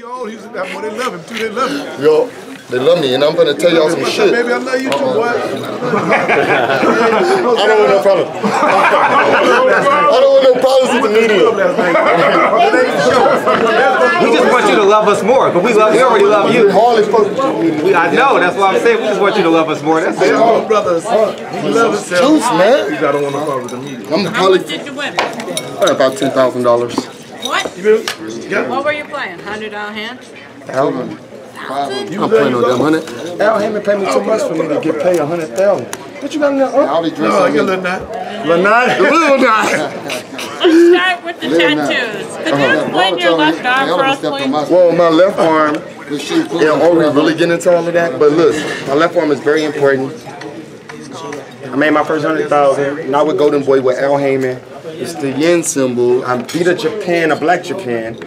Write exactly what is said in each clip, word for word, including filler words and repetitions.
he old. He's that boy. They love him too. They love him. Yo, they love me, and I'm gonna tell y'all some baby, shit. Baby, I love you too, boy. I don't want no problem. I don't want no problems with the media. We just want you to love us more, but we love. We already love you. We, I know. That's what I'm saying. We just want you to love us more. That's it. All brothers. We love us. Juice, man. You gotta want no problem with the media. I'm probably about ten thousand dollars. What? Yeah. What were you playing? Hundred dollar hand? Thousand. Thousand? You I'm playing on that hundred. Al Haymon paid me too much for me to get paid a hundred thousand. What you got in there? I'll be dressed like a little knot. Little knot? Little knot. Let's start with the tattoos. Could you explain your left arm for us, please? Well, my left arm. Yeah, are we really getting into all of that? But look, my left arm is very important. I made my first hundred thousand. Now with Golden Boy with Al Haymon. It's the yen symbol. I beat a Japan, a black Japan,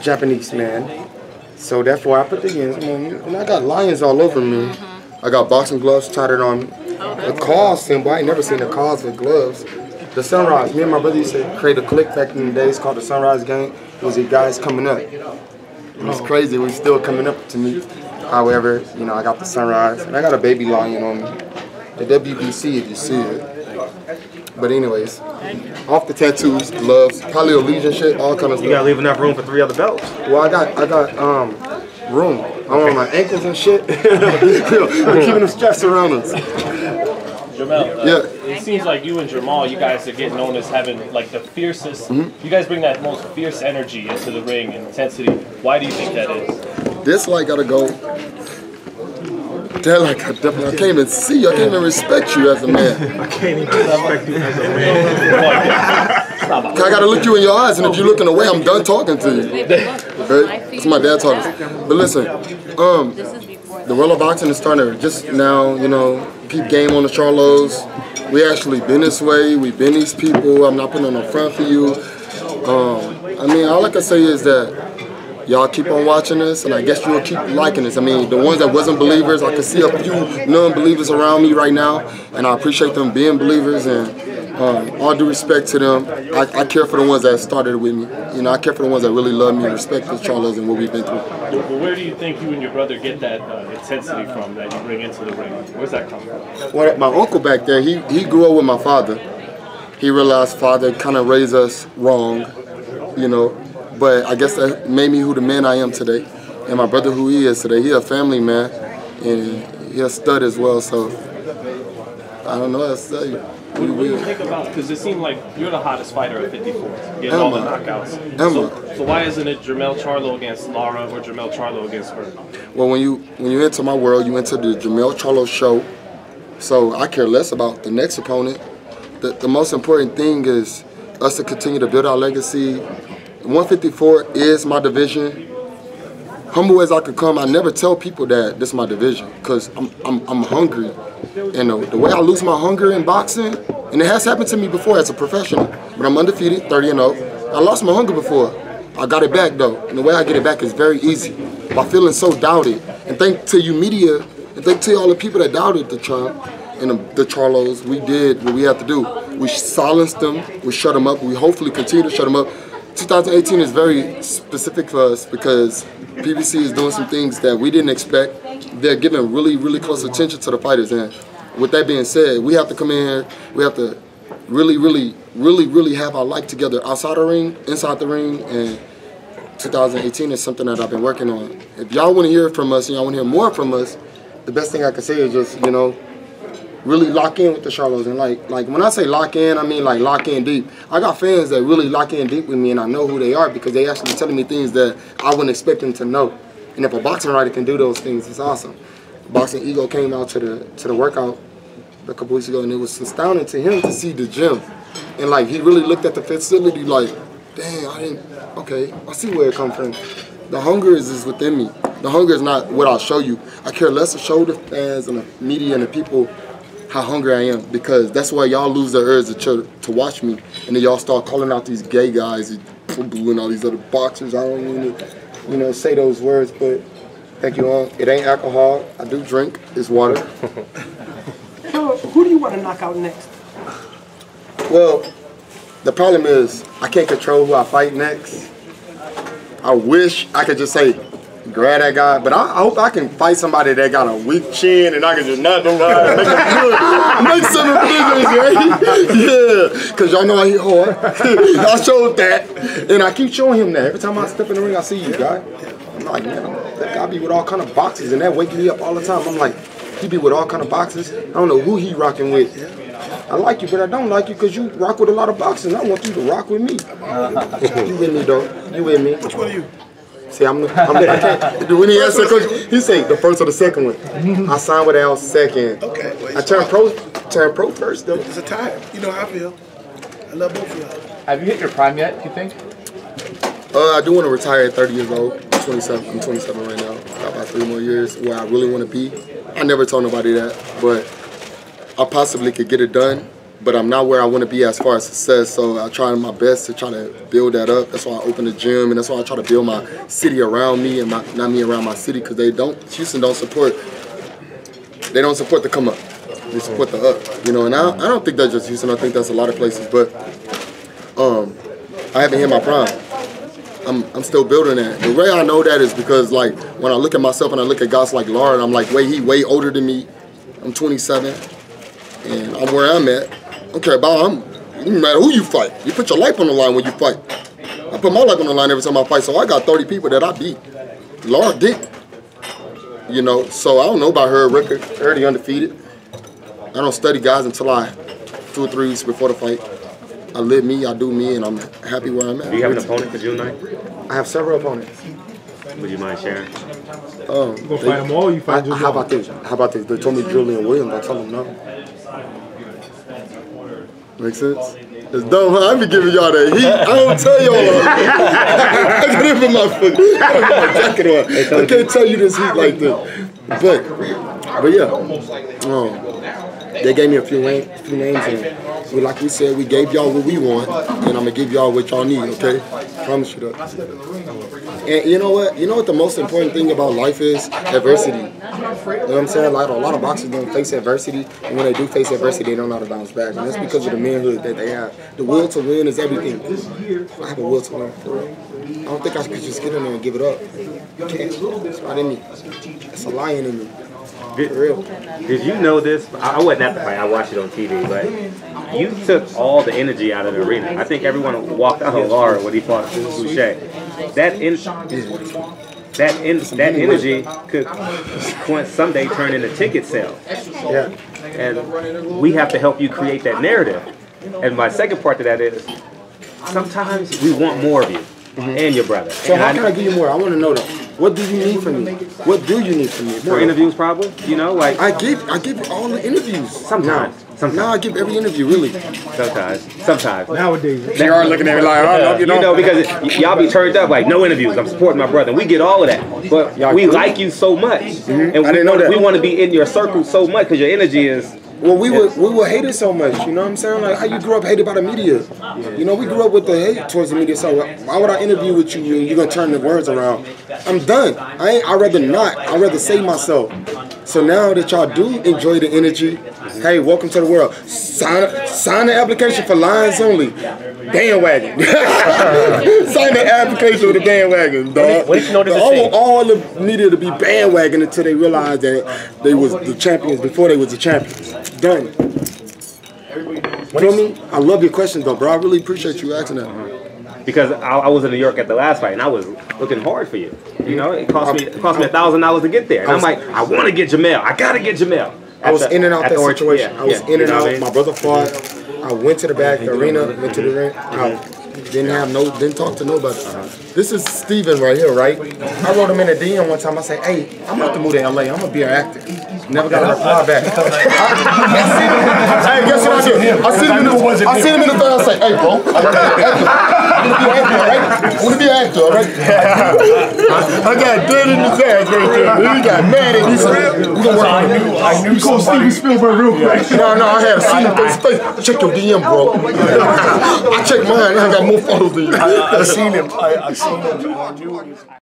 Japanese man. So that's why I put the yen. I mean, and I got lions all over me. I got boxing gloves tatted on me. The cause symbol. I ain't never seen the cause with gloves. The sunrise. Me and my brother used to create a clique back in the days called the Sunrise Gang. It was the guys coming up. And it's crazy. We still coming up to me. However, you know, I got the sunrise and I got a baby lion on me. The W B C, if you see it. But anyways, off the tattoos, gloves, probably a legion shit, all kind of stuff. You gotta leave enough room for three other belts. Well, I got, I got um, room. I'm okay. On my ankles and shit. We're keeping them straps around us. Jermell, uh, yeah. It seems like you and Jermell, you guys are getting known as having like the fiercest. Mm-hmm. You guys bring that most fierce energy into the ring and intensity. Why do you think that is? This light gotta go. They're like, I definitely I can't even see you. I can't even respect you as a man. I can't even respect you as a man. I gotta look you in your eyes, and if you're looking away, I'm done talking to you. That's my dad talking. But listen, um, the world of boxing is starting to just now, you know, keep game on the Charlos. We actually been this way. We've been these people. I'm not putting on no front for you. Um, I mean, all I can say is that. Y'all keep on watching us, and I guess you'll keep liking us. I mean, the ones that wasn't believers, I can see a few non-believers around me right now, and I appreciate them being believers, and um, all due respect to them, I, I care for the ones that started with me. You know, I care for the ones that really love me, respect the Charlos and what we've been through. Well, where do you think you and your brother get that uh, intensity from that you bring into the ring? Where's that come from? Well, my uncle back there, he, he grew up with my father. He realized father kind of raised us wrong, you know. But I guess that made me who the man I am today, and my brother who he is today. He a family man, and he a stud as well, so I don't know what else to tell you. What, what do you think about, because it seemed like you're the hottest fighter at fifty-four, getting Emma. all the knockouts. So, so why isn't it Jermell Charlo against Lara or Jermell Charlo against her? Well, when you when you enter my world, you enter the Jermell Charlo show, so I care less about the next opponent. The, the most important thing is us to continue to build our legacy. one fifty-four is my division. Humble as I could come, I never tell people that this is my division because I'm, I'm, I'm hungry. And the, the way I lose my hunger in boxing, and it has happened to me before as a professional, but I'm undefeated, thirty and oh. I lost my hunger before. I got it back though, and the way I get it back is very easy. By feeling so doubted, and thanks to you media, and thanks to all the people that doubted the Trump and the, the Charlos, we did what we have to do. We silenced them, we shut them up, we hopefully continue to shut them up. two thousand eighteen is very specific for us because P B C is doing some things that we didn't expect. They're giving really, really close attention to the fighters. And with that being said, we have to come in here, we have to really, really, really, really have our life together outside the ring, inside the ring, and two thousand eighteen is something that I've been working on. If y'all want to hear from us and y'all want to hear more from us, the best thing I can say is just, you know, really lock in with the Charlos, and like, like when I say lock in, I mean like lock in deep. I got fans that really lock in deep with me, and I know who they are because they actually telling me things that I wouldn't expect them to know. And if a boxing writer can do those things, it's awesome. Boxing Ego came out to the to the workout a couple weeks ago, and it was astounding to him to see the gym, and like he really looked at the facility like, dang, I didn't. Okay, I see where it come from. The hunger is, is within me. The hunger is not what I'll show you. I care less to show the fans and the media and the people how hungry I am, because that's why y'all lose the urge to, to watch me, and then y'all start calling out these gay guys and all these other boxers. I don't even, you know, say those words, but thank you all. It ain't alcohol. I do drink. It's water. Who do you want to knock out next? Well, the problem is I can't control who I fight next. I wish I could just say, grab that guy, but I, I hope I can fight somebody that got a weak chin and I can just knock them out and make them good. Make some of the figures, right? Yeah, because y'all know I hit hard. I showed that, and I keep showing him that. Every time I step in the ring, I see you, guy. I'm like, man, that guy be with all kind of boxes, and that waking me up all the time. I'm like, he be with all kind of boxes. I don't know who he rocking with. I like you, but I don't like you because you rock with a lot of boxes. I want you to rock with me. You with me, dog. You with me. Which one are you? See, I'm, I'm when he asked the question, he said the first or the second one. I signed with Al second. Okay. Well, I turned pro, turned pro first though. It's a tie. You know how I feel. I love both of y'all. Have you hit your prime yet? Do you think? Uh, I do want to retire at thirty years old. I'm twenty-seven. I'm twenty-seven right now. Got about three more years where I really want to be. I never told nobody that, but I possibly could get it done. But I'm not where I want to be as far as success, so I try my best to try to build that up. That's why I opened the gym, and that's why I try to build my city around me, and my, not me around my city, because they don't, Houston don't support, they don't support the come up. They support the up, you know, and I, I don't think that's just Houston. I think that's a lot of places, but um, I haven't hit my prime. I'm, I'm still building that. The way I know that is because, like, when I look at myself and I look at guys like Lara, and I'm like, wait, he way older than me. I'm twenty-seven, and I'm where I'm at. I don't care about him. No matter who you fight, you put your life on the line when you fight. I put my life on the line every time I fight, so I got thirty people that I beat. Lara did. You know, so I don't know about her record. Already undefeated. I don't study guys until I two or three weeks before the fight. I live me, I do me, and I'm happy where I'm at. Do you have an opponent for June ninth? I have several opponents. Would you mind sharing? Um, you go they, find them all. You find I, I, how about this? How about this? They told me Julian Williams. I told them no. Make sense? It's dumb, huh? I be giving y'all that heat. I don't tell y'all that. I got it for my fucking jacket on. I can't tell you this heat like this. But, but yeah. Um, they gave me a few, name, few names, and we, like we said, we gave y'all what we want, and I'm gonna give y'all what y'all need, okay? I promise you that. And you know what? You know what the most important thing about life is? Adversity. You know what I'm saying? Like, a lot of boxers don't face adversity, and when they do face adversity, they don't know how to bounce back. And that's because of the manhood that they have. The will to win is everything. I have a will to win. I don't think I could just get in there and give it up. You can't. That's not in me. That's a lion in me. Did, For real. Did you know this? I, I wasn't at the fight. I watched it on T V, but you took all the energy out of the arena. I think everyone walked out of Lara when he fought Boucher. That in, that in, that energy could someday turn into ticket sales. Yeah. And we have to help you create that narrative. And my second part to that is sometimes we want more of you. Mm-hmm. And your brother. So and how I, can I give you more? I want to know that. What do you need from me? What do you need from me? For interviews, probably. You know, like I give, I give all the interviews. Sometimes. Now, sometimes. Now I give every interview, really. Sometimes. Sometimes. Nowadays, they are looking at me like, I love you, you know, because y'all be turned up like no interviews. I'm supporting my brother. We get all of that, but we like you so much, mm-hmm. and I didn't know that. We want to be in your circle so much because your energy is. Well, we were, we were hated so much, you know what I'm saying? Like, how you grew up hated by the media. You know, we grew up with the hate towards the media, so why would I interview with you and you're going to turn the words around? I'm done. I ain't, I'd rather not. I'd rather save myself. So now that y'all do enjoy the energy, hey, welcome to the world. Sign, sign the application for Lions Only. Bandwagon. Sign the application with the bandwagon, dog. What did you notice? I want all the media to be bandwagon until they realize that they was the champions before they was the champions. Done. Feel me? I love your question, though, bro. I really appreciate you asking that. Because I, I was in New York at the last fight, and I was looking hard for you. You know, it cost me it cost me a thousand dollars to get there, and I'm like, I want to get Jermell. I gotta get Jermell. I was in and out that situation. I was in and out. My brother fought. I went to the back, the arena, went to the ring. I didn't have no, didn't talk to nobody. This is Steven right here, right? I wrote him in a D M one time. I said, hey, I'm about to move to L A. I'm gonna be an actor. Never got a reply back. Hey, guess what I did? I sent him in the, I sent him in the phone. I said, hey, bro, I'm gonna be an actor, right? I'm gonna be an actor, all right? I got dead in his ass right there. He got mad at me. We're gonna work on it. I knew Steven Spielberg real quick. No, no, I had seen him face to face. Check your D M, bro. I checked mine. I got more photos than you. I seen him. I seen him.